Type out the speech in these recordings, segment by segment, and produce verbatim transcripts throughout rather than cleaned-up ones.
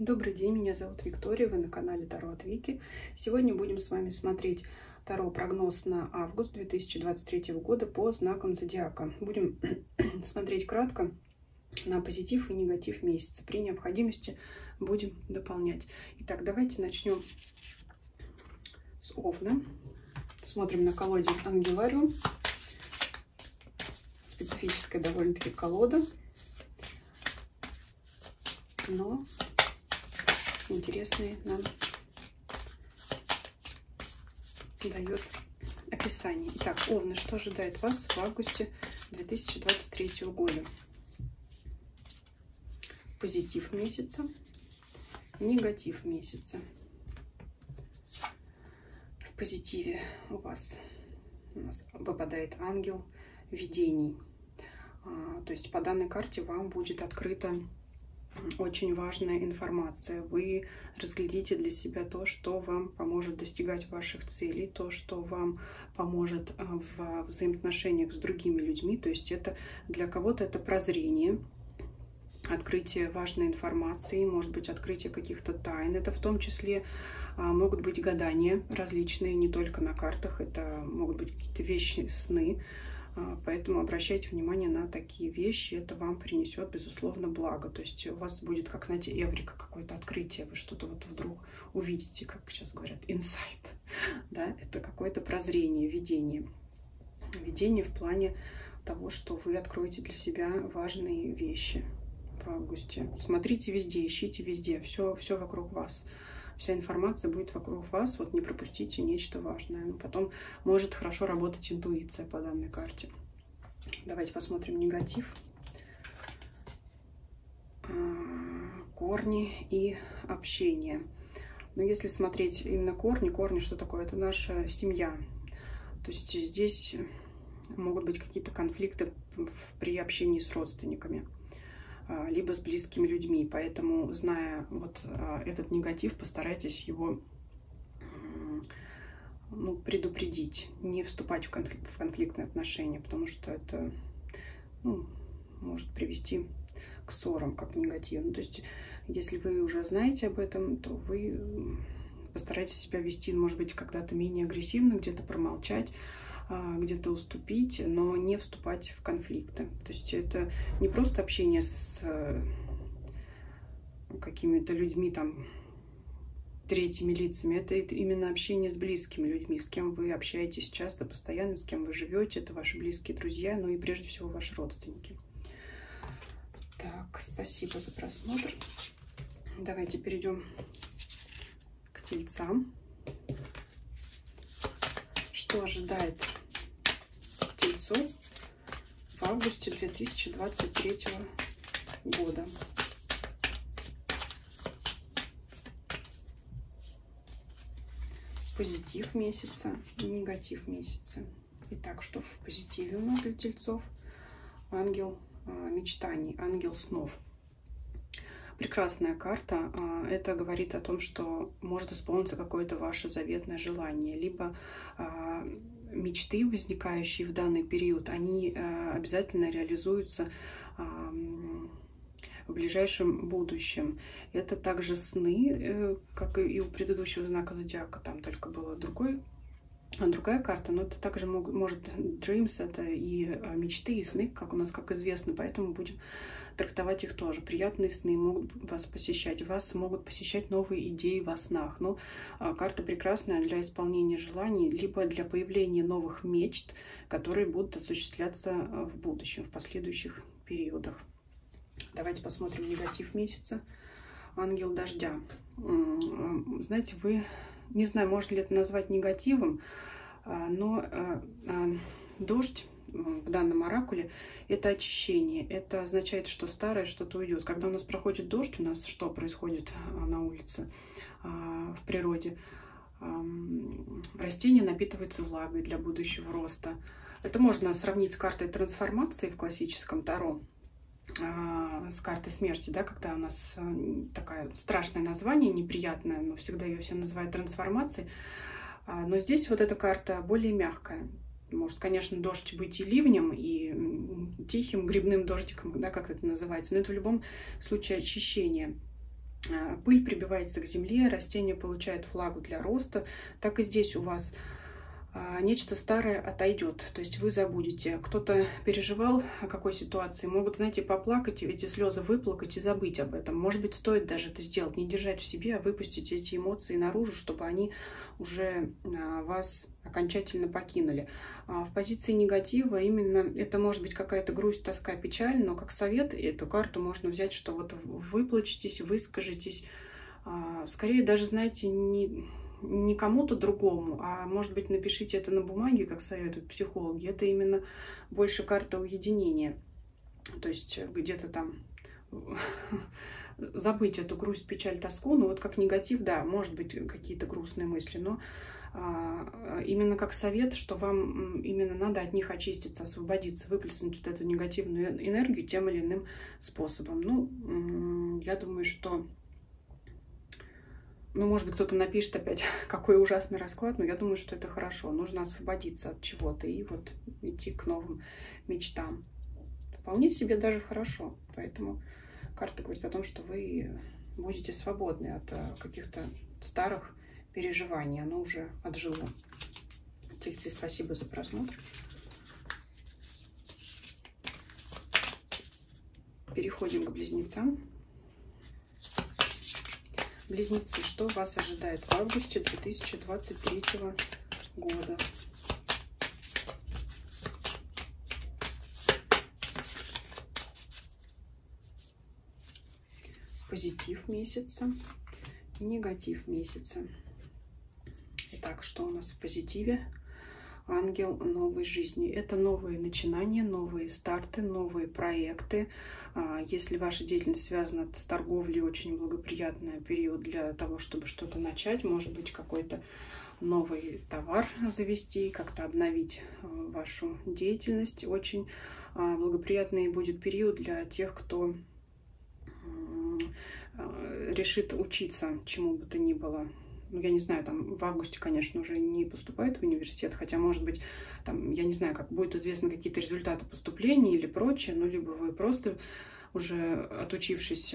Добрый день, меня зовут Виктория, вы на канале Таро от Вики. Сегодня будем с вами смотреть Таро-прогноз на август две тысячи двадцать третьего года по знакам Зодиака. Будем смотреть кратко на позитив и негатив месяца. При необходимости будем дополнять. Итак, давайте начнем с Овна. Смотрим на колоде Ангелариум. Специфическая довольно-таки колода, но интересные нам дает описание. Итак, Овны, что ожидает вас в августе две тысячи двадцать третьего года? Позитив месяца, негатив месяца. В позитиве у вас у нас выпадает ангел видений. А, то есть по данной карте вам будет открыто очень важная информация. Вы разглядите для себя то, что вам поможет достигать ваших целей, то, что вам поможет в взаимоотношениях с другими людьми. То есть это для кого-то это прозрение, открытие важной информации, может быть, открытие каких-то тайн. Это в том числе могут быть гадания различные, не только на картах. Это могут быть какие-то вещи, сны. Поэтому обращайте внимание на такие вещи, это вам принесет, безусловно, благо. То есть у вас будет, как, знаете, эврика, какое-то открытие, вы что-то вот вдруг увидите, как сейчас говорят, инсайт. Да? Это какое-то прозрение, видение. Видение в плане того, что вы откроете для себя важные вещи в августе. Смотрите везде, ищите везде, все, все вокруг вас. Вся информация будет вокруг вас, вот не пропустите нечто важное. Потом может хорошо работать интуиция по данной карте. Давайте посмотрим негатив. Корни и общение. Но если смотреть именно корни, корни, что такое? Это наша семья. То есть здесь могут быть какие-то конфликты при общении с родственниками, либо с близкими людьми. Поэтому, зная вот этот негатив, постарайтесь его ну, предупредить, не вступать в, конфликт, в конфликтные отношения, потому что это ну, может привести к ссорам, как негативно. То есть, если вы уже знаете об этом, то вы постарайтесь себя вести, может быть, когда-то менее агрессивно, где-то промолчать, где-то уступить, но не вступать в конфликты. То есть это не просто общение с какими-то людьми, там, третьими лицами, это именно общение с близкими людьми, с кем вы общаетесь часто, постоянно, с кем вы живете, это ваши близкие друзья, ну и прежде всего ваши родственники. Так, спасибо за просмотр. Давайте перейдем к Тельцам. Что ожидает Тельцов в августе две тысячи двадцать третьего года? Позитив месяца, негатив месяца. Итак, что в позитиве у нас для Тельцов? Ангел мечтаний, ангел снов. Прекрасная карта. Это говорит о том, что может исполниться какое-то ваше заветное желание, либо мечты, возникающие в данный период, они обязательно реализуются в ближайшем будущем. Это также сны, как и у предыдущего знака Зодиака, там только было другой. Другая карта, но это также мог, может dreams, это и мечты, и сны, как у нас, как известно, поэтому будем трактовать их тоже. Приятные сны могут вас посещать, вас могут посещать новые идеи во снах. Но а, карта прекрасная для исполнения желаний, либо для появления новых мечт, которые будут осуществляться в будущем, в последующих периодах. Давайте посмотрим негатив месяца. Ангел дождя. Знаете, вы... Не знаю, можно ли это назвать негативом, но дождь в данном оракуле – это очищение. Это означает, что старое что-то уйдет. Когда у нас проходит дождь, у нас что происходит на улице, в природе? Растения напитываются влагой для будущего роста. Это можно сравнить с картой трансформации в классическом Таро, с карты смерти, да, когда у нас такое страшное название, неприятное, но всегда ее все называют трансформацией. Но здесь вот эта карта более мягкая. Может, конечно, дождь быть и ливнем, и тихим грибным дождиком, да, как это называется, но это в любом случае очищение. пыль прибивается к земле, растение получает влагу для роста, так и здесь у вас нечто старое отойдет, то есть вы забудете. Кто-то переживал о какой ситуации, могут, знаете, поплакать, эти слезы выплакать и забыть об этом. Может быть, стоит даже это сделать, не держать в себе, а выпустить эти эмоции наружу, чтобы они уже вас окончательно покинули. В позиции негатива именно это может быть какая-то грусть, тоска, печаль, но как совет эту карту можно взять, что вот выплачетесь, выскажитесь. Скорее даже, знаете, не... не кому-то другому, а может быть напишите это на бумаге, как советуют психологи. Это именно больше карта уединения. То есть где-то там забыть эту грусть, печаль, тоску. Ну вот как негатив, да, может быть какие-то грустные мысли, но а, именно как совет, что вам именно надо от них очиститься, освободиться, выплеснуть вот эту негативную энергию тем или иным способом. Ну, я думаю, что... Ну, может быть, кто-то напишет опять, какой ужасный расклад, но я думаю, что это хорошо. Нужно освободиться от чего-то и вот идти к новым мечтам. Вполне себе даже хорошо. Поэтому карта говорит о том, что вы будете свободны от каких-то старых переживаний. Оно уже отжило. Тельцы, спасибо за просмотр. Переходим к близнецам. Близнецы, что вас ожидает в августе две тысячи двадцать третьего года? Позитив месяца, негатив месяца. Итак, что у нас в позитиве? Ангел новой жизни. Это новые начинания, новые старты, новые проекты. Если ваша деятельность связана с торговлей, очень благоприятный период для того, чтобы что-то начать. Может быть, какой-то новый товар завести, как-то обновить вашу деятельность. Очень благоприятный будет период для тех, кто решит учиться чему бы то ни было. Ну, я не знаю, там в августе, конечно, уже не поступает в университет, хотя, может быть, там, я не знаю, как будет известны какие-то результаты поступления или прочее, ну, либо вы просто уже отучившись,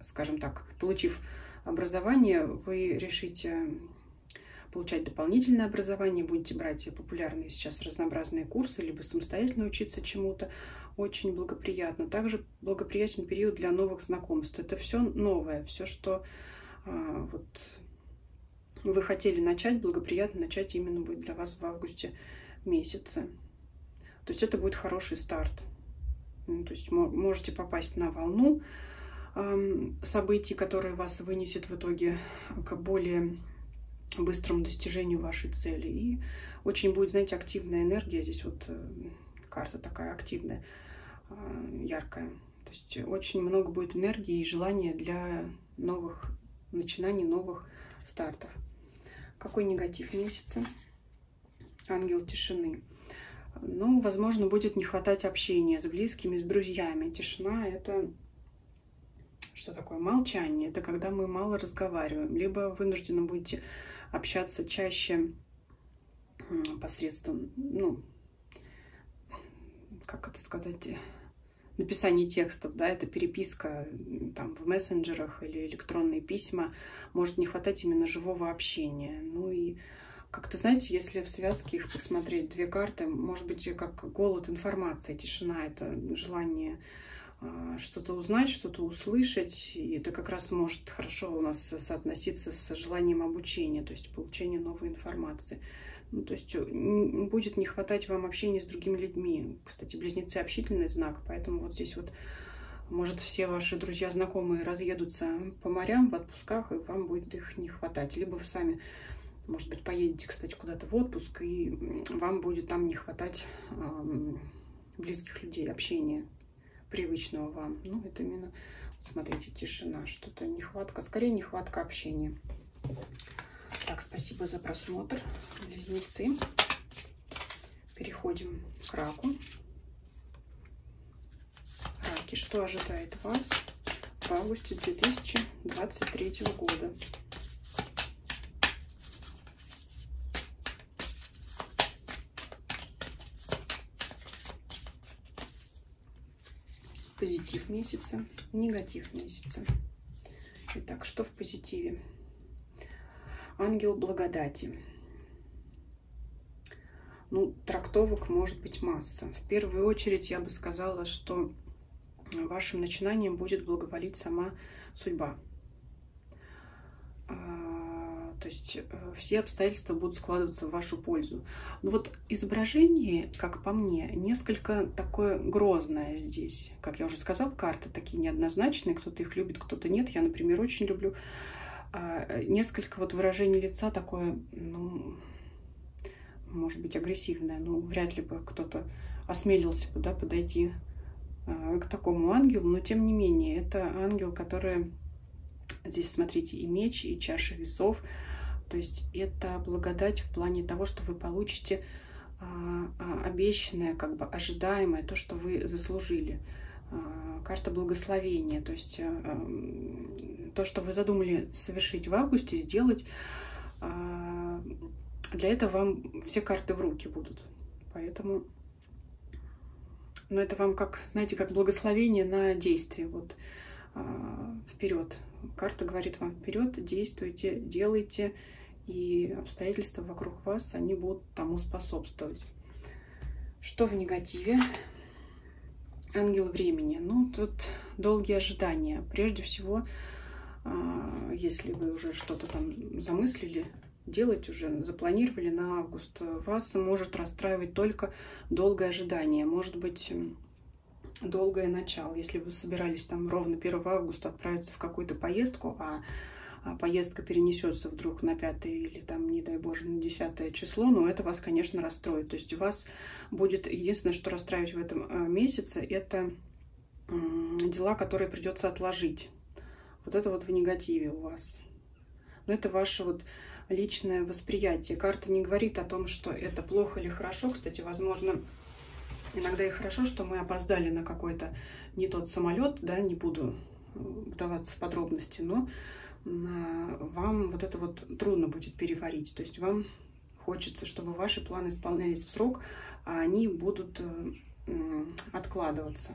скажем так, получив образование, вы решите получать дополнительное образование, будете брать популярные сейчас разнообразные курсы, либо самостоятельно учиться чему-то. Очень благоприятно. Также благоприятен период для новых знакомств. Это все новое, все, что... Вот вы хотели начать, благоприятно начать именно будет для вас в августе месяце. То есть это будет хороший старт. Ну, то есть можете попасть на волну э, событий, которые вас вынесет в итоге к более быстрому достижению вашей цели. И очень будет, знаете, активная энергия. Здесь вот э, карта такая активная, э, яркая. То есть очень много будет энергии и желания для новых начинаний, новых стартов. Какой негатив месяца? Ангел тишины. Ну, возможно, будет не хватать общения с близкими, с друзьями. Тишина — это что такое? Молчание. Это когда мы мало разговариваем. Либо вынуждены будете общаться чаще посредством, ну, как это сказать... написание текстов, да, это переписка там в мессенджерах или электронные письма, может не хватать именно живого общения. Ну и как-то, знаете, если в связке их посмотреть, две карты, может быть, как голод информации, тишина, это желание э, что-то узнать, что-то услышать, и это как раз может хорошо у нас соотноситься с желанием обучения, то есть получения новой информации. Ну, то есть будет не хватать вам общения с другими людьми. Кстати, близнецы — общительный знак, поэтому вот здесь вот, может, все ваши друзья, знакомые разъедутся по морям, в отпусках, и вам будет их не хватать. Либо вы сами, может быть, поедете, кстати, куда-то в отпуск, и вам будет там не хватать э, близких людей, общения привычного вам. Ну, это именно, смотрите, тишина, что-то нехватка, скорее нехватка общения. Так, спасибо за просмотр, близнецы. Переходим к раку. Раки, что ожидает вас в августе две тысячи двадцать третьего года? Позитив месяца, негатив месяца. Итак, что в позитиве? Ангел благодати. Ну, трактовок может быть масса. В первую очередь я бы сказала, что вашим начинанием будет благоволить сама судьба. То есть все обстоятельства будут складываться в вашу пользу. Но вот изображение, как по мне, несколько такое грозное здесь. Как я уже сказала, карты такие неоднозначные. Кто-то их любит, кто-то нет. Я, например, очень люблю. Несколько вот выражений лица такое, ну, может быть, агрессивное. Ну, вряд ли бы кто-то осмелился бы, да, подойти к такому ангелу. Но, тем не менее, это ангел, который... Здесь, смотрите, и меч, и чаша весов. То есть это благодать в плане того, что вы получите а, а, обещанное, как бы ожидаемое, то, что вы заслужили. А, карта благословения. То есть а, а, то, что вы задумали совершить в августе, сделать, а, для этого вам все карты в руки будут. Поэтому... Но это вам как, знаете, как благословение на действие. Вот. Вперед. Карта говорит вам вперед, действуйте, делайте, и обстоятельства вокруг вас, они будут тому способствовать. Что в негативе? Ангел времени. Ну, тут долгие ожидания. Прежде всего, если вы уже что-то там замыслили, делать уже, запланировали на август, вас может расстраивать только долгое ожидание. Может быть, долгое начало. Если вы собирались там ровно первого августа отправиться в какую-то поездку, а поездка перенесется вдруг на пятое или там, не дай боже, на десятое число, но это вас, конечно, расстроит. То есть вас будет... Единственное, что расстраивать в этом месяце, это дела, которые придется отложить. Вот это вот в негативе у вас. Но это ваше вот личное восприятие. Карта не говорит о том, что это плохо или хорошо. Кстати, возможно... Иногда и хорошо, что мы опоздали на какой-то не тот самолет, да, не буду вдаваться в подробности, но вам вот это вот трудно будет переварить. То есть вам хочется, чтобы ваши планы исполнялись в срок, а они будут откладываться.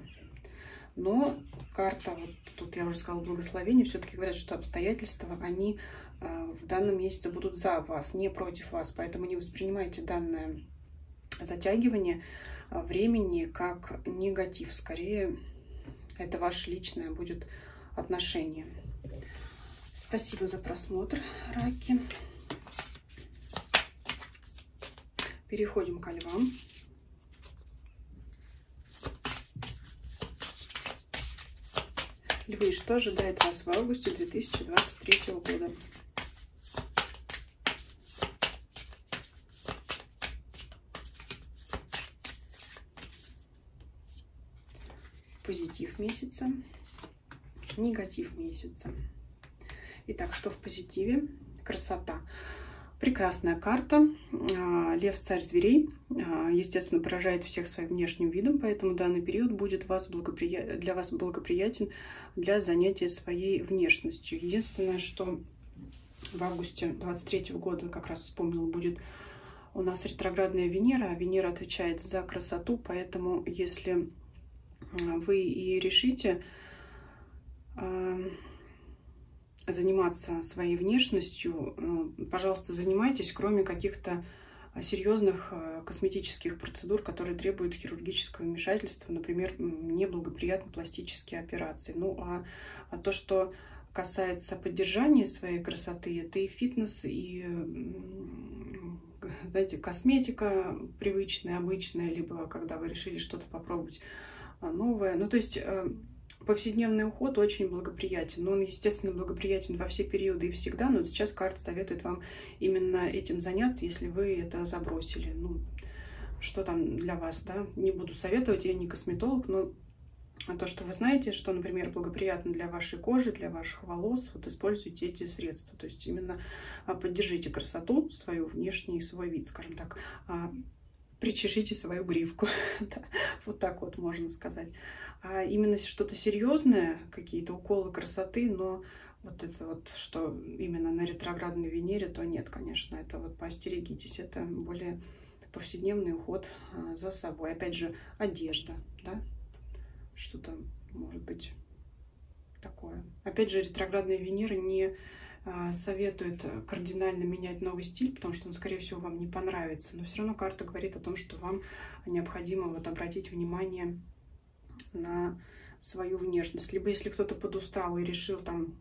Но карта, вот тут я уже сказала, благословение, все-таки говорят, что обстоятельства, они в данном месяце будут за вас, не против вас, поэтому не воспринимайте данное затягивание времени как негатив. Скорее, это ваше личное будет отношение. Спасибо за просмотр, раки. Переходим ко львам. Львы, что ожидает вас в августе две тысячи двадцать третьего года? Позитив месяца, негатив месяца. Итак, что в позитиве? Красота. Прекрасная карта. Лев, царь зверей, естественно, поражает всех своим внешним видом, поэтому данный период будет вас благоприя... для вас благоприятен для занятия своей внешностью. Единственное, что в августе двадцать третьего года, как раз вспомнила, будет у нас ретроградная Венера, а Венера отвечает за красоту, поэтому если... вы и решите э, заниматься своей внешностью, э, пожалуйста, занимайтесь, кроме каких-то серьезных э, косметических процедур, которые требуют хирургического вмешательства, например, неблагоприятные пластические операции. Ну, а, а то, что касается поддержания своей красоты, это и фитнес, и, э, знаете, косметика привычная, обычная, либо когда вы решили что-то попробовать новое. Ну, то есть э, повседневный уход очень благоприятен. Но он, естественно, благоприятен во все периоды и всегда. Но сейчас карта советует вам именно этим заняться, если вы это забросили. Ну, что там для вас, да? Не буду советовать, я не косметолог, но то, что вы знаете, что, например, благоприятно для вашей кожи, для ваших волос, вот используйте эти средства. То есть именно поддержите красоту, свою внешний, свой вид, скажем так. Причешите свою гривку. Да. Вот так вот можно сказать. А именно что-то серьезное, какие-то уколы красоты, но вот это вот, что именно на ретроградной Венере, то нет, конечно. Это вот поостерегитесь. Это более повседневный уход за собой. Опять же, одежда, да? Что-то, может быть, такое. Опять же, ретроградная Венера не советует кардинально менять новый стиль, потому что он, скорее всего, вам не понравится. Но все равно карта говорит о том, что вам необходимо вот обратить внимание на свою внешность. Либо если кто-то подустал и решил там,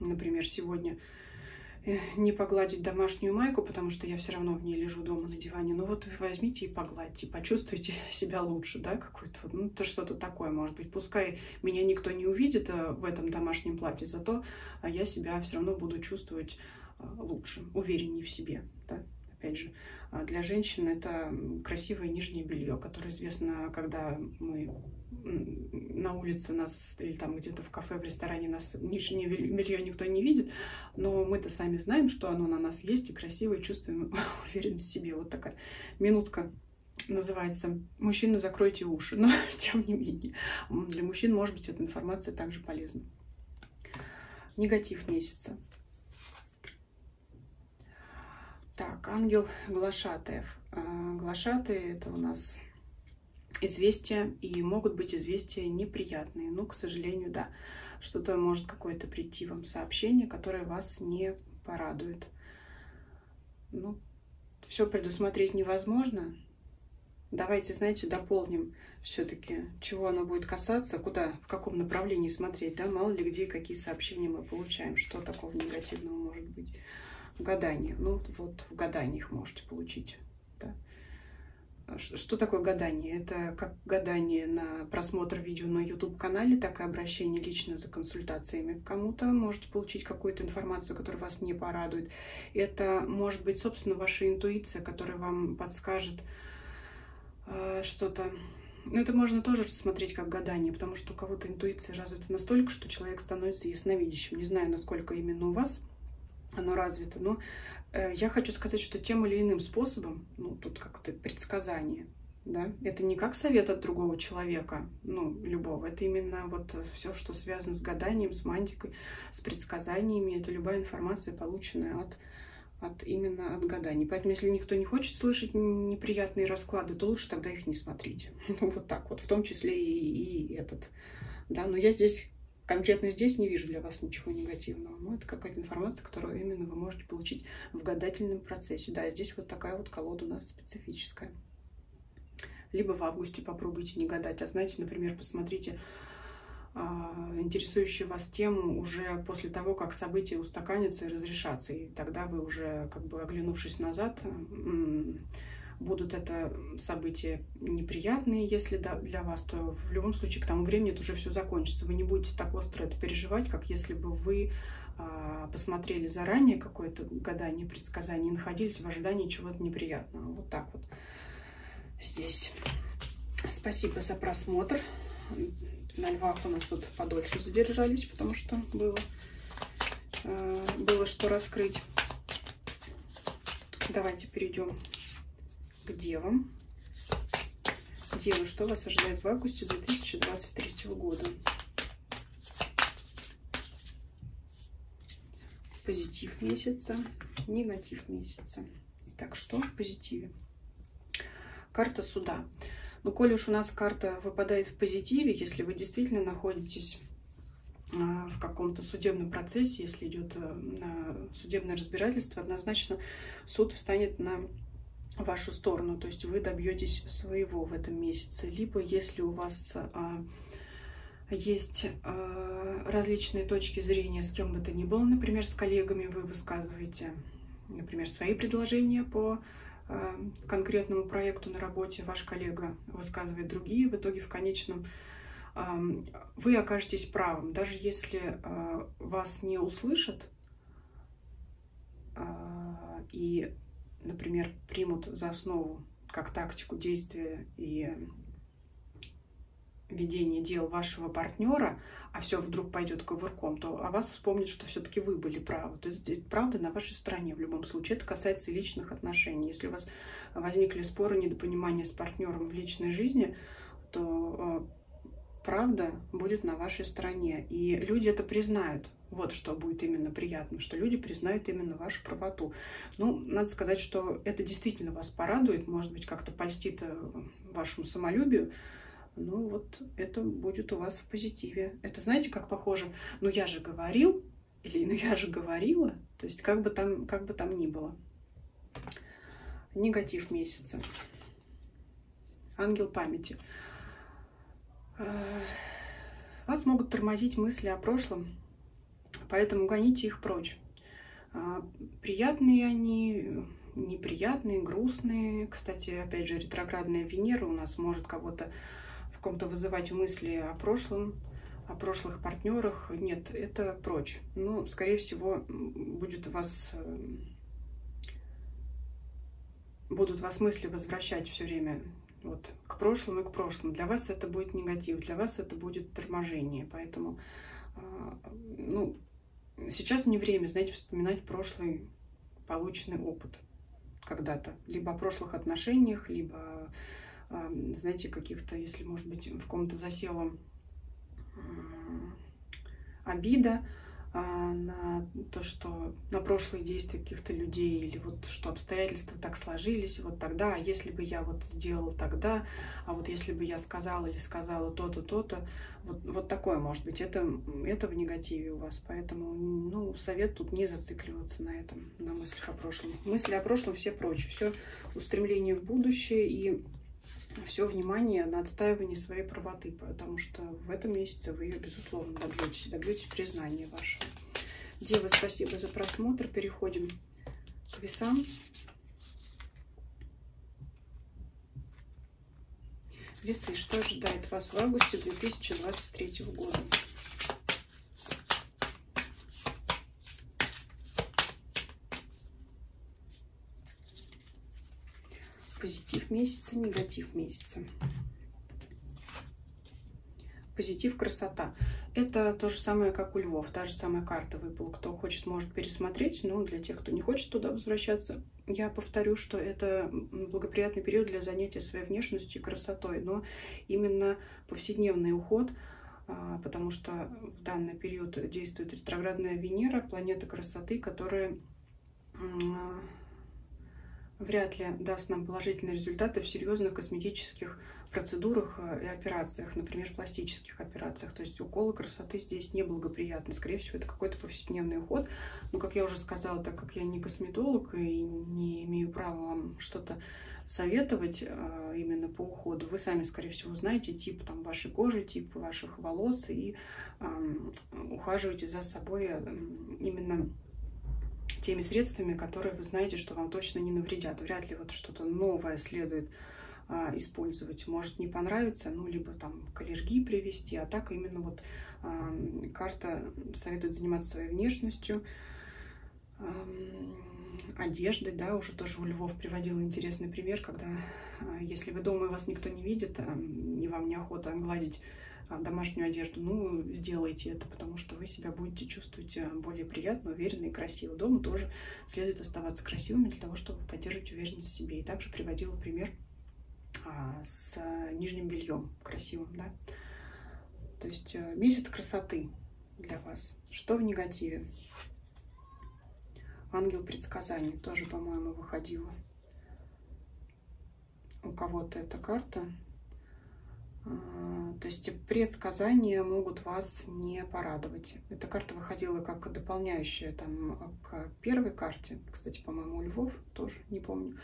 например, сегодня не погладить домашнюю майку, потому что я все равно в ней лежу дома на диване, ну вот возьмите и погладьте, почувствуйте себя лучше, да, какое-то, ну, то что-то такое, может быть, пускай меня никто не увидит в этом домашнем платье, зато я себя все равно буду чувствовать лучше, увереннее в себе, да. Опять же, для женщин это красивое нижнее белье, которое известно, когда мы на улице нас или там где-то в кафе, в ресторане нас нижнее белье никто не видит, но мы-то сами знаем, что оно на нас есть, и красиво, и чувствуем уверенность в себе. Вот такая минутка называется «Мужчины, закройте уши», но тем не менее. Для мужчин, может быть, эта информация также полезна. Негатив месяца. Так, ангел глашатаев. Глашатые — это у нас известия, и могут быть известия неприятные. Ну, к сожалению, да, что-то может какое-то прийти вам сообщение, которое вас не порадует. Ну, все предусмотреть невозможно. Давайте, знаете, дополним все-таки, чего оно будет касаться, куда, в каком направлении смотреть, да, мало ли где какие сообщения мы получаем, что такого негативного может быть. Гадание. Ну, вот в гаданиях можете получить. Да. Что такое гадание? Это как гадание на просмотр видео на ютуб-канале, так и обращение лично за консультациями к кому-то. Можете получить какую-то информацию, которая вас не порадует. Это может быть, собственно, ваша интуиция, которая вам подскажет э, что-то. Но это можно тоже смотреть как гадание, потому что у кого-то интуиция развита настолько, что человек становится ясновидящим. Не знаю, насколько именно у вас оно развито, но э, я хочу сказать, что тем или иным способом, ну, тут как-то предсказание, да, это не как совет от другого человека, ну, любого, это именно вот все, что связано с гаданием, с мантикой, с предсказаниями, это любая информация, полученная от, от именно от гаданий. Поэтому, если никто не хочет слышать неприятные расклады, то лучше тогда их не смотреть. Вот так вот, в том числе и, и этот, да, но я здесь... Конкретно здесь не вижу для вас ничего негативного. Но это какая-то информация, которую именно вы можете получить в гадательном процессе. Да, здесь вот такая вот колода у нас специфическая. Либо в августе попробуйте не гадать. А знаете, например, посмотрите а, интересующую вас тему уже после того, как события устаканятся и разрешатся. И тогда вы уже, как бы оглянувшись назад, будут это события неприятные, если для вас, то в любом случае к тому времени это уже все закончится. Вы не будете так остро это переживать, как если бы вы посмотрели заранее какое-то гадание, предсказание и находились в ожидании чего-то неприятного. Вот так вот здесь. Спасибо за просмотр. На львах у нас тут подольше задержались, потому что было, было что раскрыть. Давайте перейдем к девам. Девы, что вас ожидает в августе две тысячи двадцать третьего года? Позитив месяца, негатив месяца. Итак, что в позитиве? Карта суда. Ну, коли уж у нас карта выпадает в позитиве, если вы действительно находитесь в каком-то судебном процессе, если идет судебное разбирательство, однозначно суд встанет на вашу сторону, то есть вы добьетесь своего в этом месяце. Либо если у вас а, есть а, различные точки зрения с кем бы то ни было, например, с коллегами, вы высказываете, например, свои предложения по а, конкретному проекту на работе, ваш коллега высказывает другие, в итоге в конечном а, вы окажетесь правым. Даже если а, вас не услышат а, и, например, примут за основу как тактику действия и ведение дел вашего партнера, а все вдруг пойдет кувырком, то о вас вспомнят, что все-таки вы были правы. То есть правда на вашей стороне в любом случае. Это касается личных отношений. Если у вас возникли споры, недопонимания с партнером в личной жизни, то правда будет на вашей стороне. И люди это признают. Вот что будет именно приятным, что люди признают именно вашу правоту. Ну, надо сказать, что это действительно вас порадует, может быть, как-то польстит вашему самолюбию, ну вот это будет у вас в позитиве. Это знаете, как похоже? Ну я же говорил, или ну я же говорила, то есть как бы там, как бы там ни было. Негатив месяца. Ангел памяти. Вас могут тормозить мысли о прошлом, поэтому гоните их прочь. Приятные они, неприятные, грустные. Кстати, опять же, ретроградная Венера у нас может кого-то в ком-то вызывать мысли о прошлом, о прошлых партнерах. Нет, это прочь. Ну, скорее всего, будет вас... будут вас мысли возвращать все время вот, к прошлому и к прошлому. Для вас это будет негатив, для вас это будет торможение. Поэтому ну, сейчас не время, знаете, вспоминать прошлый полученный опыт когда-то. Либо о прошлых отношениях, либо, знаете, каких-то, если, может быть, в ком-то засела обида на то, что на прошлые действия каких-то людей, или вот что обстоятельства так сложились, вот тогда, а если бы я вот сделала тогда, а вот если бы я сказала или сказала то-то, то-то, вот, вот такое может быть, это, это в негативе у вас, поэтому, ну, совет тут не зацикливаться на этом, на мыслях о прошлом. Мысли о прошлом все прочь, все устремление в будущее и все внимание на отстаивание своей правоты, потому что в этом месяце вы ее, безусловно, добьетесь, добьетесь признания вашего. Девы, спасибо за просмотр. Переходим к весам. Весы, что ожидает вас в августе две тысячи двадцать третьего года? Позитив месяца, негатив месяца. Позитив, красота. Это то же самое, как у львов. Та же самая карта выпала. Кто хочет, может пересмотреть. Но для тех, кто не хочет туда возвращаться, я повторю, что это благоприятный период для занятия своей внешностью и красотой. Но именно повседневный уход, потому что в данный период действует ретроградная Венера, планета красоты, которая... вряд ли даст нам положительные результаты в серьезных косметических процедурах и операциях, например, пластических операциях. То есть уколы красоты здесь неблагоприятны. Скорее всего, это какой-то повседневный уход. Но, как я уже сказала, так как я не косметолог и не имею права вам что-то советовать именно по уходу, вы сами, скорее всего, знаете тип там, вашей кожи, тип ваших волос и э, ухаживаете за собой именно теми средствами, которые вы знаете, что вам точно не навредят. Вряд ли вот что-то новое следует а, использовать. Может не понравиться, ну, либо там к аллергии привести, а так именно вот а, карта советует заниматься своей внешностью, а, одеждой, да, уже тоже у львов приводила интересный пример, когда, а, если вы дома и вас никто не видит, а, и вам неохота гладить домашнюю одежду, ну, сделайте это, потому что вы себя будете чувствовать более приятно, уверенно и красиво. Дома тоже следует оставаться красивыми для того, чтобы поддерживать уверенность в себе. И также приводила пример а, с нижним бельем красивым, да. То есть месяц красоты для вас. Что в негативе? Ангел предсказаний тоже, по-моему, выходила. У кого-то эта карта... То есть предсказания могут вас не порадовать. Эта карта выходила как дополняющая там, к первой карте. Кстати, по-моему, у львов тоже, не помню.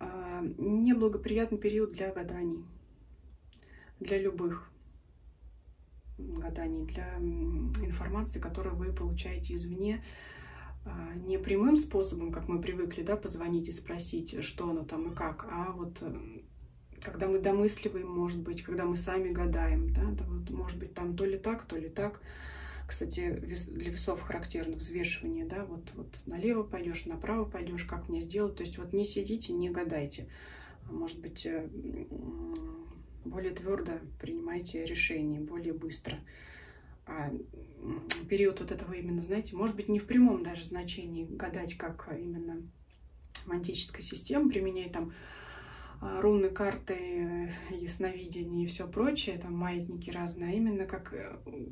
Неблагоприятный период для гаданий. Для любых гаданий. Для информации, которую вы получаете извне. Не прямым способом, как мы привыкли, да, позвонить и спросить, что оно там и как, а вот... когда мы домысливаем, может быть, когда мы сами гадаем, да, да вот, может быть, там то ли так, то ли так. Кстати, для весов характерно взвешивание, да, вот, вот налево пойдешь, направо пойдешь, как мне сделать, то есть вот не сидите, не гадайте, может быть, более твердо принимайте решение, более быстро. А период вот этого именно, знаете, может быть, не в прямом даже значении гадать, как именно мантическая система, применяя там руны, карты, ясновидение и все прочее, там маятники разные, а именно как,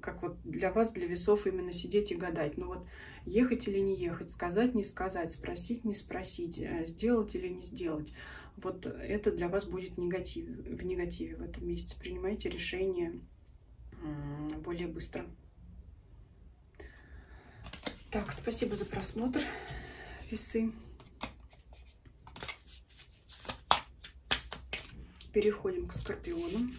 как вот для вас, для весов, именно сидеть и гадать. Ну вот ехать или не ехать, сказать, не сказать, спросить, не спросить, сделать или не сделать. вот это для вас будет негатив, в негативе в этом месяце. Принимайте решение более быстро. Так, спасибо за просмотр, весы. Переходим к Скорпиону.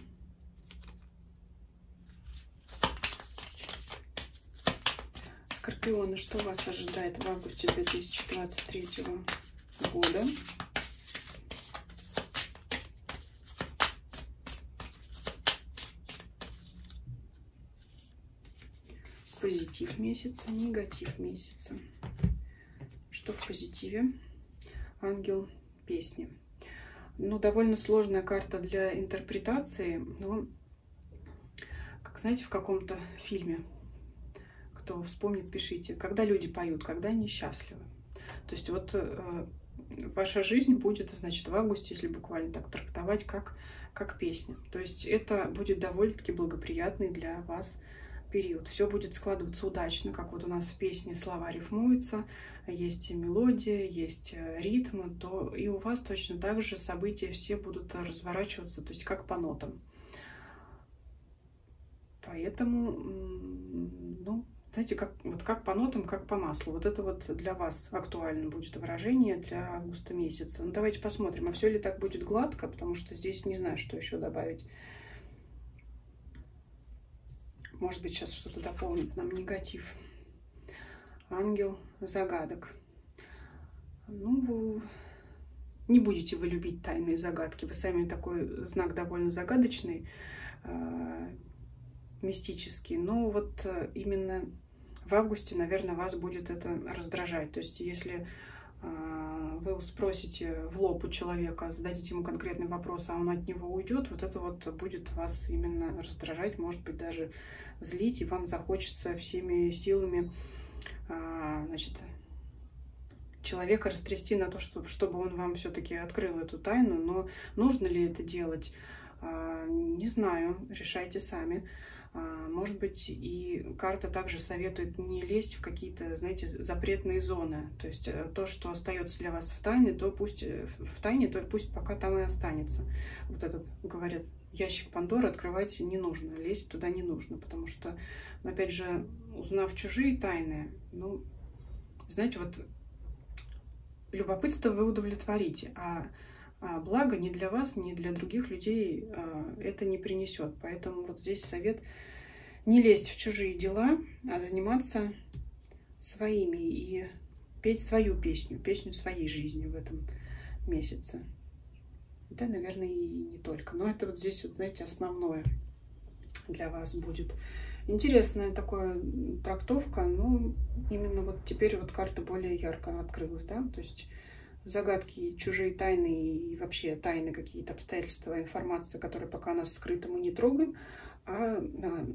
Скорпионы, что вас ожидает в августе две тысячи двадцать третьего года? Позитив месяца, негатив месяца. Что в позитиве? Ангел песни. Ну, довольно сложная карта для интерпретации, но, как знаете, в каком-то фильме, кто вспомнит, пишите, когда люди поют, когда они счастливы. То есть вот э, ваша жизнь будет, значит, в августе, если буквально так трактовать, как, как песня. То есть это будет довольно-таки благоприятный для вас период. Все будет складываться удачно, как вот у нас в песне слова рифмуются, есть мелодия, есть ритм, то и у вас точно так же события все будут разворачиваться, то есть как по нотам. Поэтому, ну, знаете, как, вот как по нотам, как по маслу. Вот это вот для вас актуально будет выражение для августа месяца. Ну, давайте посмотрим, а все ли так будет гладко, потому что здесь не знаю, что еще добавить. Может быть, сейчас что-то дополнит нам негатив. Ангел загадок. Ну, не будете вы любить тайные загадки. Вы сами такой знак довольно загадочный, э, мистический. Но вот именно в августе, наверное, вас будет это раздражать. То есть, если э, вы спросите в лоб у человека, зададите ему конкретный вопрос, а он от него уйдет, вот это вот будет вас именно раздражать, может быть, даже злить, и вам захочется всеми силами, а, значит, человека растрясти на то, чтобы, чтобы он вам все-таки открыл эту тайну. Но нужно ли это делать, а, не знаю, решайте сами. А, может быть, и карта также советует не лезть в какие-то, знаете, запретные зоны. То есть то, что остается для вас в тайне, то пусть в тайне, то пусть пока там и останется. Вот этот, говорят, ящик Пандоры открывать не нужно, лезть туда не нужно, потому что, ну, опять же, узнав чужие тайны, ну, знаете, вот любопытство вы удовлетворите, а, а благо ни для вас, ни для других людей а, это не принесет. Поэтому вот здесь совет не лезть в чужие дела, а заниматься своими и петь свою песню, песню своей жизни в этом месяце. Да, наверное, и не только. Но это вот здесь, вот, знаете, основное для вас будет. Интересная такая трактовка, но именно вот теперь вот карта более ярко открылась, да? То есть загадки, чужие тайны и вообще тайны, какие-то обстоятельства, информация, которая пока нас скрыта, мы не трогаем, а, а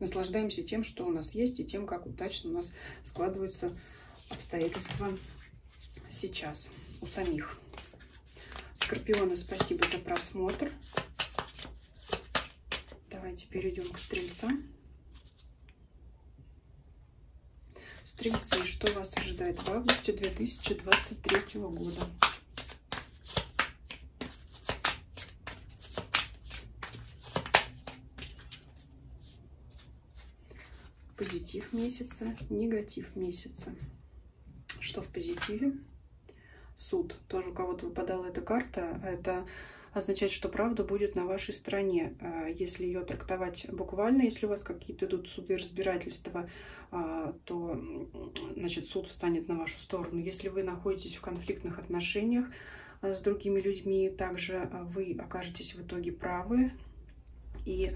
наслаждаемся тем, что у нас есть, и тем, как удачно у нас складываются обстоятельства сейчас у самих. Скорпионы, спасибо за просмотр. Давайте перейдем к Стрельцам. Стрельцы, что вас ожидает в августе две тысячи двадцать третьего года? Позитив месяца, негатив месяца. Что в позитиве? Суд. Тоже у кого-то выпадала эта карта. Это означает, что правда будет на вашей стороне. Если ее трактовать буквально, если у вас какие-то идут суды, разбирательства, то, значит, суд встанет на вашу сторону. Если вы находитесь в конфликтных отношениях с другими людьми, также вы окажетесь в итоге правы. И,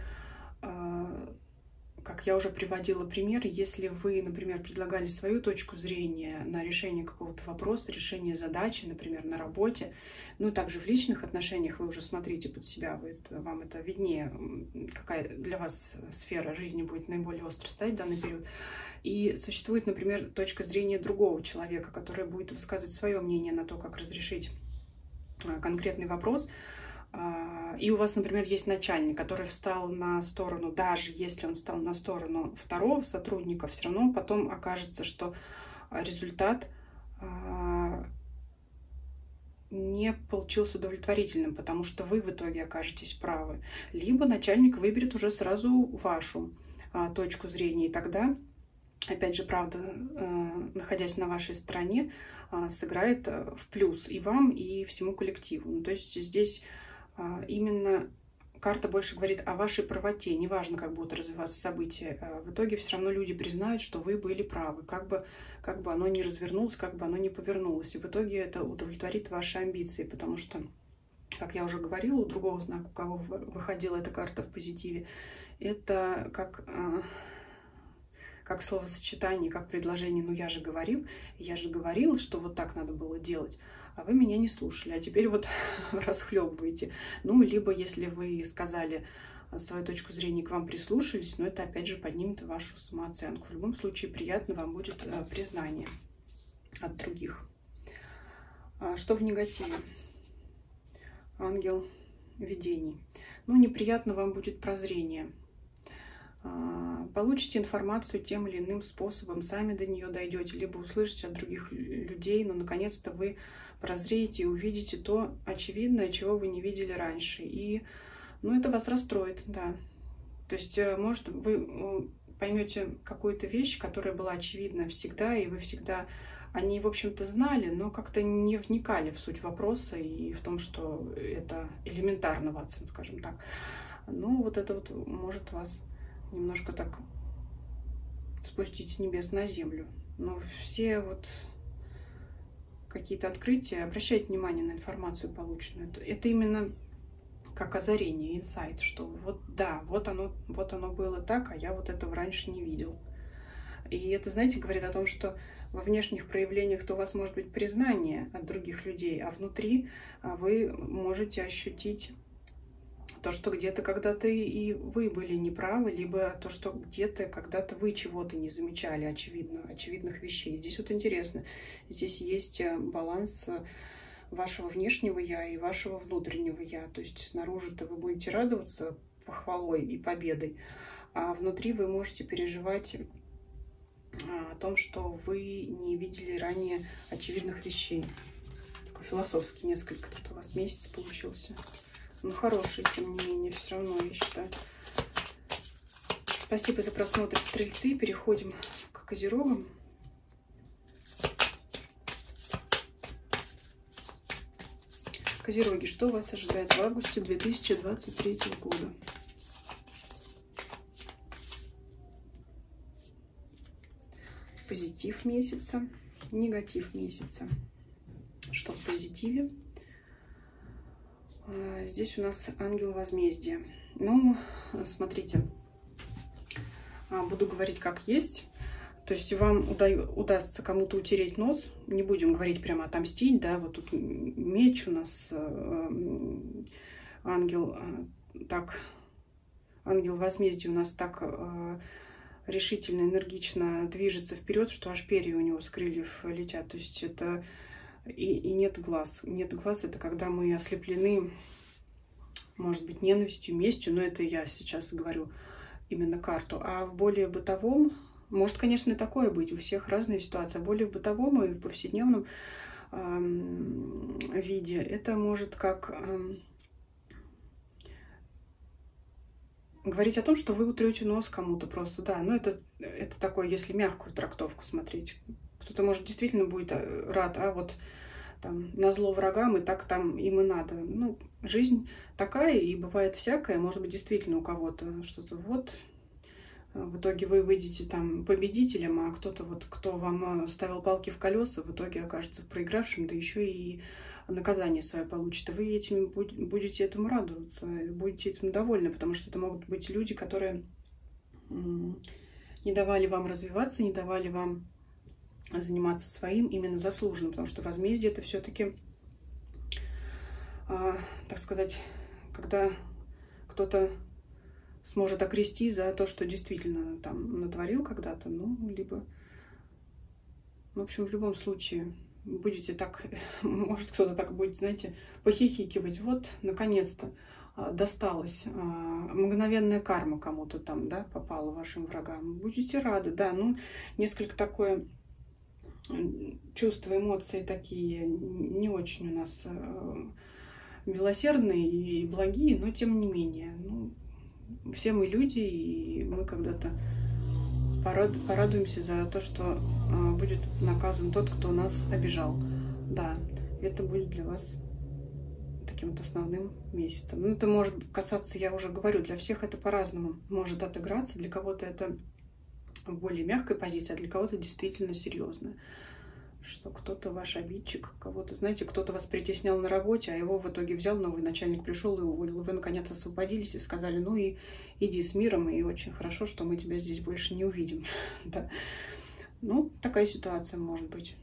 как я уже приводила пример, если вы, например, предлагали свою точку зрения на решение какого-то вопроса, решение задачи, например, на работе, ну и также в личных отношениях вы уже смотрите под себя, вы, вам это виднее, какая для вас сфера жизни будет наиболее остро стоять в данный период. И существует, например, точка зрения другого человека, который будет высказывать свое мнение на то, как разрешить конкретный вопрос. И у вас, например, есть начальник, который встал на сторону, даже если он встал на сторону второго сотрудника, все равно потом окажется, что результат не получился удовлетворительным, потому что вы в итоге окажетесь правы. Либо начальник выберет уже сразу вашу а, точку зрения, и тогда, опять же, правда, э, находясь на вашей стороне, э, сыграет в плюс и вам, и всему коллективу. Ну, то есть здесь э, именно карта больше говорит о вашей правоте. Неважно, как будут развиваться события, э, в итоге все равно люди признают, что вы были правы, как бы, как бы оно ни развернулось, как бы оно ни повернулось. И в итоге это удовлетворит ваши амбиции, потому что, как я уже говорила, у другого знака, у кого выходила эта карта в позитиве, это как... Э, как словосочетание, как предложение, ну я же говорил, я же говорил, что вот так надо было делать, а вы меня не слушали, а теперь вот расхлебываете. Ну, либо если вы сказали свою точку зрения, к вам прислушались, но это опять же поднимет вашу самооценку. В любом случае приятно вам будет э, признание от других. А что в негативе? Ангел видений. Ну, неприятно вам будет прозрение. Получите информацию тем или иным способом, сами до нее дойдете, либо услышите от других людей, но наконец-то вы прозреете и увидите то очевидное, чего вы не видели раньше. И ну, это вас расстроит, да. То есть, может, вы поймете какую-то вещь, которая была очевидна всегда, и вы всегда о ней, в общем-то, знали, но как-то не вникали в суть вопроса и в том, что это элементарно, Ватсон, скажем так. Ну, вот это вот может вас немножко так спустить с небес на землю. Но все вот какие-то открытия, обращайте внимание на информацию полученную. Это, это именно как озарение, инсайт, что вот да, вот оно, вот оно было так, а я вот этого раньше не видел. И это, знаете, говорит о том, что во внешних проявлениях-то у вас может быть признание от других людей, а внутри вы можете ощутить то, что где-то когда-то и вы были неправы, либо то, что где-то когда-то вы чего-то не замечали, очевидно, очевидных вещей. Здесь вот интересно, здесь есть баланс вашего внешнего я и вашего внутреннего я. То есть снаружи-то вы будете радоваться похвалой и победой, а внутри вы можете переживать о том, что вы не видели ранее очевидных вещей. Такой философский несколько тут у вас месяц получился. Но хорошие, тем не менее, все равно, я считаю. Спасибо за просмотр, стрельцы. Переходим к козерогам. Козероги, что вас ожидает в августе две тысячи двадцать третьего года? Позитив месяца, негатив месяца. Что в позитиве? Здесь у нас ангел возмездия. Ну, смотрите, буду говорить как есть. То есть вам удастся кому-то утереть нос. Не будем говорить прямо отомстить, да. Вот тут меч у нас, ангел, так, ангел возмездия у нас так решительно, энергично движется вперед, что аж перья у него с крыльев летят. То есть это... И, и нет глаз. Нет глаз — это когда мы ослеплены, может быть, ненавистью, местью, но это я сейчас говорю именно карту. А в более бытовом, может, конечно, и такое быть, у всех разные ситуации, а более в бытовом и в повседневном эм, виде это может как эм, говорить о том, что вы утрете нос кому-то просто, да, но это, это такое, если мягкую трактовку смотреть. Кто-то, может, действительно будет рад, а вот там назло врагам, и так там им и надо. Ну, жизнь такая, и бывает всякое. Может быть, действительно у кого-то что-то вот. В итоге вы выйдете там победителем, а кто-то вот, кто вам ставил палки в колеса, в итоге окажется проигравшим, да еще и наказание свое получит. Вы этим будете этому радоваться, будете этим довольны, потому что это могут быть люди, которые не давали вам развиваться, не давали вам заниматься своим именно заслуженно, потому что возмездие — это все-таки, э, так сказать, когда кто-то сможет окрести за то, что действительно там натворил когда-то, ну, либо, в общем, в любом случае, будете так, может, кто-то так будет, знаете, похихикивать, вот, наконец-то досталась мгновенная карма кому-то там, да, попала вашим врагам, будете рады, да, ну, несколько такое чувства, эмоции такие не очень у нас милосердные и благие, но тем не менее. Ну, все мы люди, и мы когда-то порадуемся за то, что будет наказан тот, кто нас обижал. Да, это будет для вас таким вот основным месяцем. Ну, это может касаться, я уже говорю, для всех это по-разному может отыграться. Для кого-то это в более мягкой позиции, а для кого-то действительно серьезно. Что кто-то ваш обидчик, кого-то, знаете, кто-то вас притеснял на работе, а его в итоге взял, новый начальник пришел и уволил. Вы, наконец, освободились и сказали: ну и иди с миром, и очень хорошо, что мы тебя здесь больше не увидим. Да. Ну, такая ситуация может быть.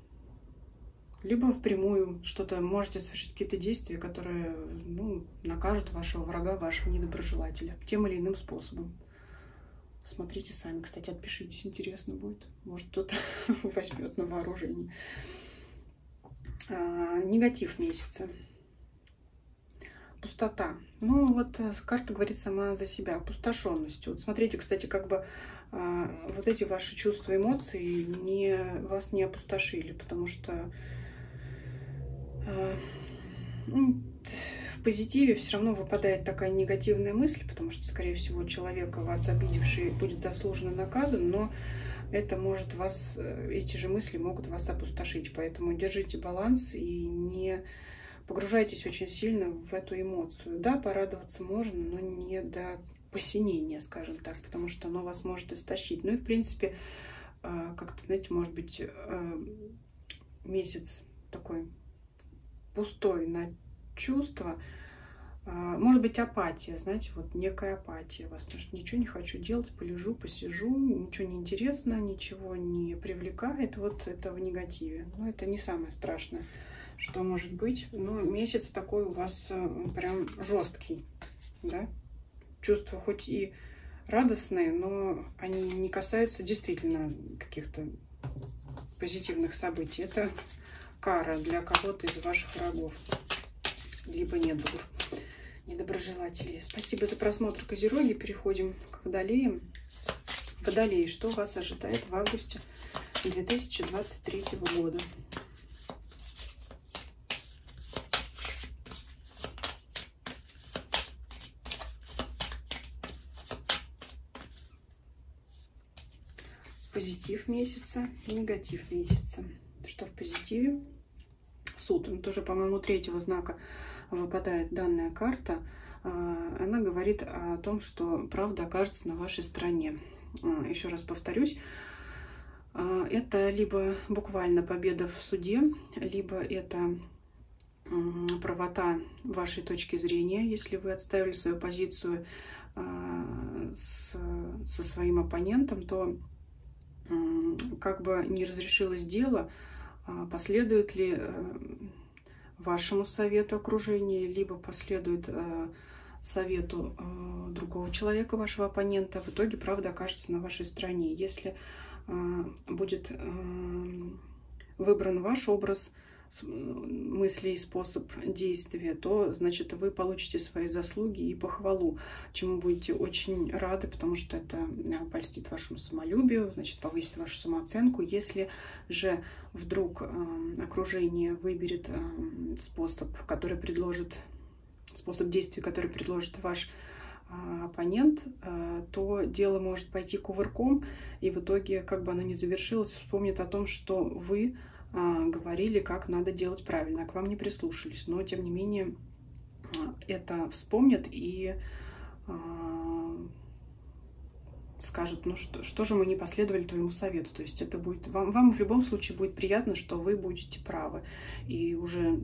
Либо впрямую что-то можете совершить, какие-то действия, которые, ну, накажут вашего врага, вашего недоброжелателя тем или иным способом. Смотрите сами, кстати, отпишитесь, интересно будет. Может, кто-то возьмет на вооружение. А, негатив месяца. Пустота. Ну, вот карта говорит сама за себя. Опустошенность. Вот смотрите, кстати, как бы а, вот эти ваши чувства, эмоции не, вас не опустошили, потому что а, ну, в позитиве все равно выпадает такая негативная мысль, потому что, скорее всего, человека, вас обидевший, будет заслуженно наказан, но это может вас, эти же мысли могут вас опустошить. Поэтому держите баланс и не погружайтесь очень сильно в эту эмоцию. Да, порадоваться можно, но не до посинения, скажем так, потому что оно вас может истощить. Ну и, в принципе, как-то, знаете, может быть, месяц такой пустой на чувства, может быть, апатия, знаете, вот некая апатия вас, потому что ничего не хочу делать, полежу, посижу, ничего не интересно, ничего не привлекает, вот это в негативе. Но это не самое страшное, что может быть. Но месяц такой у вас прям жесткий, да, чувства хоть и радостные, но они не касаются действительно каких-то позитивных событий. Это кара для кого-то из ваших врагов, либо недругов, недоброжелателей. Спасибо за просмотр, Козероги. Переходим к Водолеям. Водолеи, что вас ожидает в августе две тысячи двадцать третьего года? Позитив месяца, негатив месяца. Что в позитиве? Суд. Он тоже, по-моему, третьего знака выпадает данная карта. Она говорит о том, что правда окажется на вашей стороне. Еще раз повторюсь, это либо буквально победа в суде, либо это правота вашей точки зрения, если вы отставили свою позицию со своим оппонентом, то как бы не разрешилось дело, последует ли вашему совету окружения, либо последует э, совету э, другого человека, вашего оппонента, в итоге правда окажется на вашей стороне. Если э, будет э, выбран ваш образ мыслей, способ действия, то, значит, вы получите свои заслуги и похвалу, чему будете очень рады, потому что это польстит вашему самолюбию, значит, повысит вашу самооценку. Если же вдруг э, окружение выберет э, способ, который предложит, способ действий, который предложит ваш э, оппонент, э, то дело может пойти кувырком, и в итоге, как бы оно ни завершилось, вспомнит о том, что вы говорили, как надо делать правильно, а к вам не прислушались. Но, тем не менее, это вспомнят и э, скажут: ну что, что же мы не последовали твоему совету. То есть это будет, вам, вам в любом случае будет приятно, что вы будете правы. И уже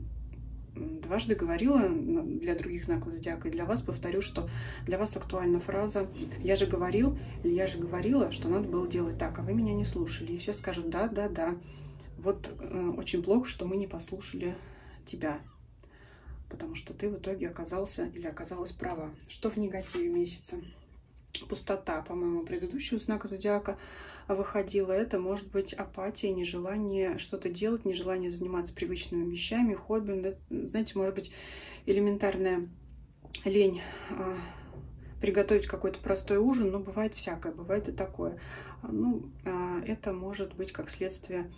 дважды говорила для других знаков зодиака, и для вас повторю, что для вас актуальна фраза: я же говорил, или я же говорила, что надо было делать так, а вы меня не слушали. И все скажут: да, да, да. Вот э, очень плохо, что мы не послушали тебя, потому что ты в итоге оказался или оказалась права. Что в негативе месяца? Пустота, по-моему, предыдущего знака зодиака выходила. Это может быть апатия, нежелание что-то делать, нежелание заниматься привычными вещами, хобби. Знаете, может быть, элементарная лень э, приготовить какой-то простой ужин, но бывает всякое, бывает и такое. Ну, э, это может быть как следствие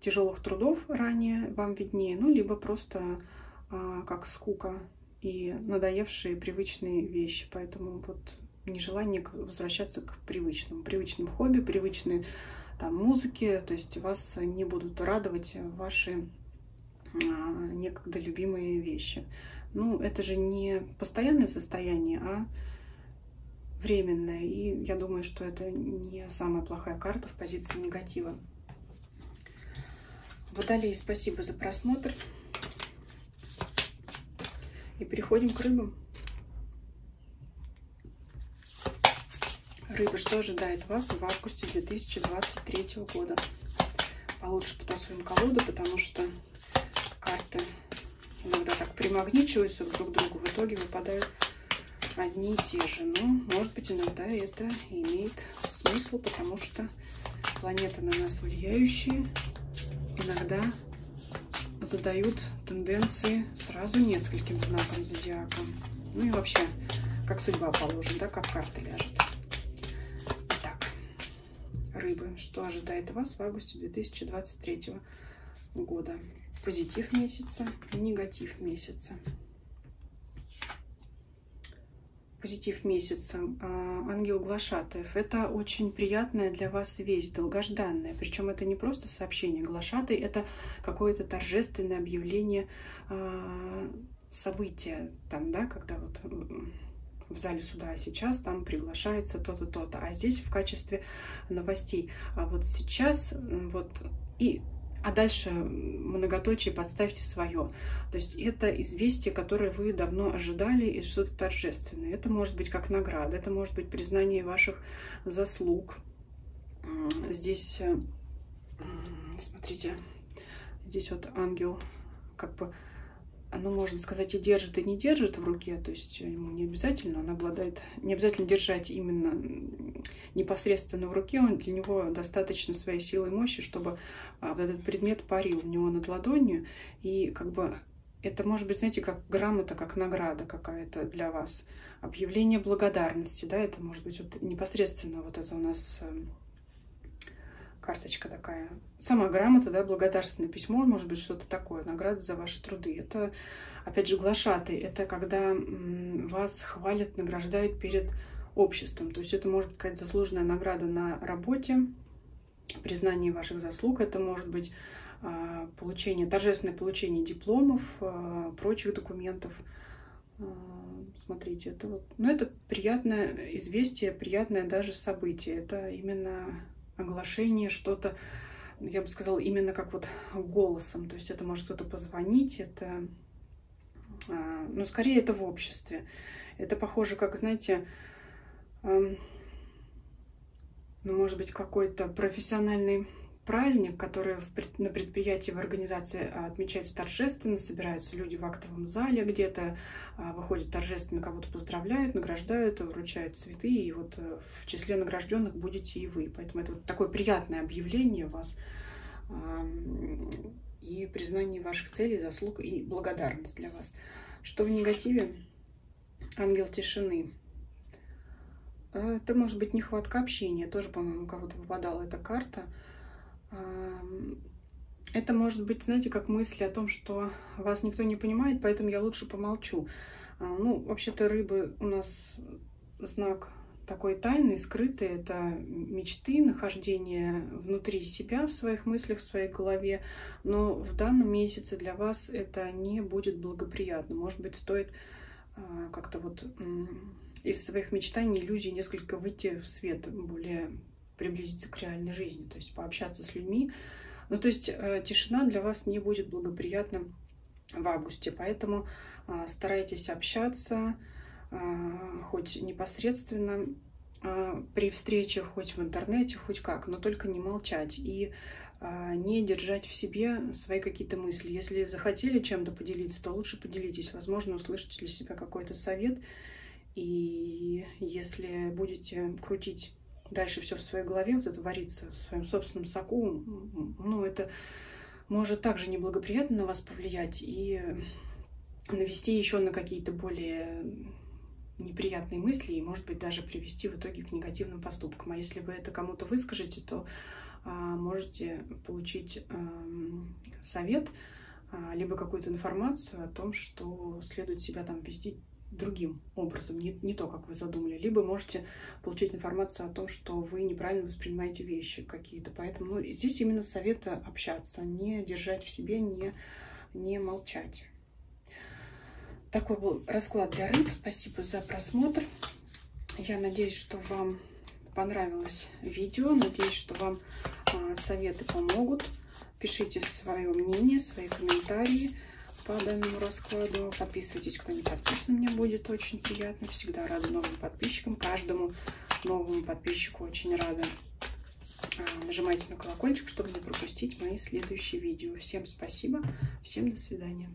тяжелых трудов ранее, вам виднее, ну, либо просто а, как скука и надоевшие привычные вещи. Поэтому вот нежелание возвращаться к привычным, привычным хобби, привычной там, музыке, то есть вас не будут радовать ваши а, некогда любимые вещи. Ну, это же не постоянное состояние, а временное. И я думаю, что это не самая плохая карта в позиции негатива. Водолей, спасибо за просмотр. И переходим к рыбам. Рыба, что ожидает вас в августе две тысячи двадцать третьего года? Получше потасуем колоду, потому что карты иногда так примагничиваются друг к другу. В итоге выпадают одни и те же. Но, может быть, иногда это имеет смысл, потому что планеты на нас влияющие иногда задают тенденции сразу нескольким знакам зодиака. Ну и вообще, как судьба положит, да, как карта ляжет. Итак, рыбы, что ожидает вас в августе две тысячи двадцать третьего года? Позитив месяца и негатив месяца. Позитив месяца. Ангел Глашатаев. Это очень приятная для вас весть, долгожданная. Причем это не просто сообщение. Глашатай — это какое-то торжественное объявление события. Там, да, когда вот в зале суда, а сейчас там приглашается то-то, то-то. А здесь в качестве новостей. А вот сейчас вот и... А дальше многоточие подставьте свое. То есть это известие, которое вы давно ожидали, и что-то торжественное. Это может быть как награда, это может быть признание ваших заслуг. Здесь, смотрите, здесь вот ангел, как бы, оно, можно сказать, и держит, и не держит в руке. То есть ему не обязательно, он обладает, не обязательно держать именно непосредственно в руке. Он, для него достаточно своей силы и мощи, чтобы а, вот этот предмет парил у него над ладонью. И как бы это может быть, знаете, как грамота, как награда какая-то для вас. Объявление благодарности, да, это может быть вот непосредственно вот это у нас... Карточка такая. Сама грамота, да, благодарственное письмо, может быть, что-то такое, награда за ваши труды. Это, опять же, глашатай. Это когда вас хвалят, награждают перед обществом. То есть это может быть какая-то заслуженная награда на работе, признание ваших заслуг. Это может быть получение, торжественное получение дипломов, прочих документов. Смотрите, это вот... Но это приятное известие, приятное даже событие. Это именно... оглашение, что-то, я бы сказала, именно как вот голосом. То есть это может кто-то позвонить, это... Ну, скорее, это в обществе. Это похоже, как, знаете, ну, может быть, какой-то профессиональный праздник, который на предприятии, в организации отмечается торжественно, собираются люди в актовом зале где-то, выходят торжественно, кого-то поздравляют, награждают, вручают цветы, и вот в числе награжденных будете и вы. Поэтому это вот такое приятное объявление вас и признание ваших целей, заслуг и благодарность для вас. Что в негативе? Ангел тишины. Это может быть нехватка общения, тоже, по-моему, у кого-то выпадала эта карта. Это может быть, знаете, как мысли о том, что вас никто не понимает, поэтому я лучше помолчу. Ну, вообще-то рыбы у нас знак такой тайный, скрытый. Это мечты, нахождение внутри себя, в своих мыслях, в своей голове. Но в данном месяце для вас это не будет благоприятно. Может быть, стоит как-то вот из своих мечтаний, иллюзий несколько выйти в свет, более... приблизиться к реальной жизни, то есть пообщаться с людьми. Ну, то есть э, тишина для вас не будет благоприятна в августе, поэтому э, старайтесь общаться э, хоть непосредственно э, при встрече, хоть в интернете, хоть как, но только не молчать и э, не держать в себе свои какие-то мысли. Если захотели чем-то поделиться, то лучше поделитесь. Возможно, услышите для себя какой-то совет, и если будете крутить дальше все в своей голове, вот это варится в своем собственном соку, ну, это может также неблагоприятно на вас повлиять и навести еще на какие-то более неприятные мысли и, может быть, даже привести в итоге к негативным поступкам. А если вы это кому-то выскажете, то можете получить совет, либо какую-то информацию о том, что следует себя там вести другим образом, не, не то, как вы задумали. Либо можете получить информацию о том, что вы неправильно воспринимаете вещи какие-то. Поэтому ну, здесь именно совет общаться, не держать в себе, не, не молчать. Такой был расклад для рыб. Спасибо за просмотр. Я надеюсь, что вам понравилось видео. Надеюсь, что вам а, советы помогут. Пишите свое мнение, свои комментарии по данному раскладу. Подписывайтесь, кто не подписан. Мне будет очень приятно. Всегда рада новым подписчикам. Каждому новому подписчику очень рада. Нажимайте на колокольчик, чтобы не пропустить мои следующие видео. Всем спасибо. Всем до свидания.